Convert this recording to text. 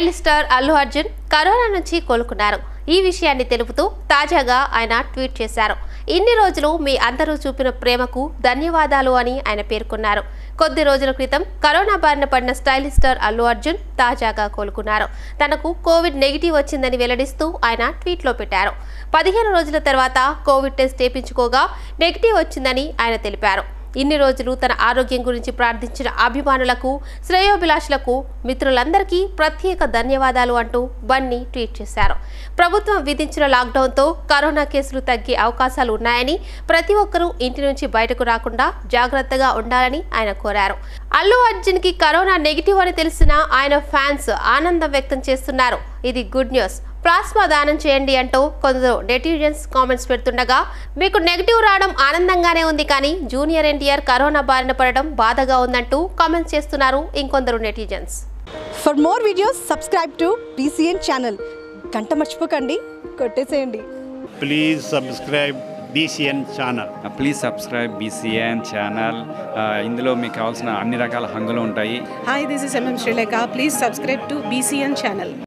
style star Allu Arjun corona నుంచి కోలుకున్నారు ఈ విషయాన్ని తెలుపుతూ తాజాగా ఆయన ట్వీట్ చేశారు ఇన్ని రోజులు మీ అందరూ చూపిన ప్రేమకు ధన్యవాదాలు అని ఆయన పేర్కొన్నారు కొద్ది రోజుల క్రితం కరోనా బారిన పడిన స్టైల్ స్టార్ అల్లు అర్జున్ తాజాగా కోలుకున్నారు తనకు కోవిడ్ నెగిటివ్ వచ్చిందని వెల్లడిస్తూ ఆయన ట్వీట్ లో పెట్టారు 15 రోజుల తర్వాత కోవిడ్ టెస్ట్ చేయించుకోగా నెగిటివ్ వచ్చిందని ఆయన తెలిపారు ఇన్ని రోజులు తన ఆరోగ్యం గురించి ప్రార్థించిన అభిమానులకు శ్రేయోభిలాషులకు మిత్రులందరికీ ప్రత్యేక ధన్యవాదాలు అంటూ బన్నీ ట్వీట్ చేశారు ప్రభుత్వం విధించిన లాక్ డౌన్ తో కరోనా కేసులు తగ్గే అవకాశాలు ఉన్నాయని ప్రతి ఒక్కరూ ఇంటి నుంచి బయటకు రాకుండా జాగృతగా ఉండాలని ఆయన కోరారు అల్లు అర్జున్ కి కరోనా నెగిటివ్ అని తెలిసిన ఆయన ఫ్యాన్స్ ఆనందం వ్యక్తం చేస్తున్నారు ఇది గుడ్ న్యూస్ ప్లాస్మా దానం చేయండి అంటూ కొందరు నెటిజన్స్ కామెంట్స్ పెడుతుండగా మీకు నెగిటివ్ రావడం ఆనందంగానే ఉంది కానీ జూనియర్ ఎన్టీఆర్ కరోనా బారిన పడడం బాధగా ఉందంటూ కామెంట్స్ చేస్తున్నారు ఇంకొందరు netizens for more videos subscribe to BCN channel గంట మర్చిపోకండి కొట్టేసేయండి ప్లీజ్ సబ్స్క్రైబ్ బీసీఎన్ ఛానల్ ఇందులో మీకు కావాల్సిన అన్ని రకాల హంగులు ఉంటాయి hi this is MM Srilekha please subscribe to BCN channel